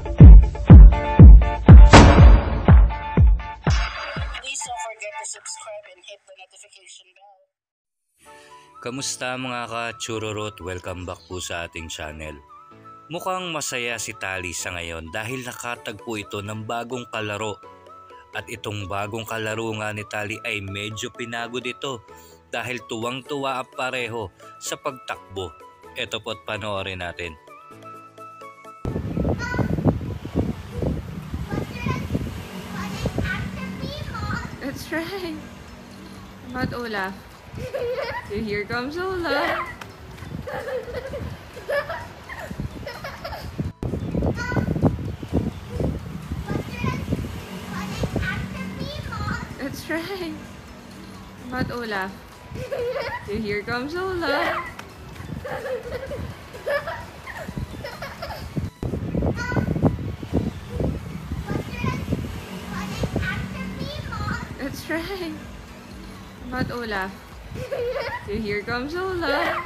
Please don't forget to subscribe and hit the notification bell. Kamusta mga ka-Chururut? Welcome back po sa ating channel. Mukhang masaya si Tali sa ngayon dahil nakatagpo ito ng bagong kalaro. At itong bagong kalaro nga ni Tali ay medyo pinagod ito dahil tuwang-tuwa ang pareho sa pagtakbo. Ito po't panoorin natin. That's right. About Olaf. Here comes Olaf. That's right. About Olaf. Here comes Olaf. That's right. About Olaf. Here comes Olaf.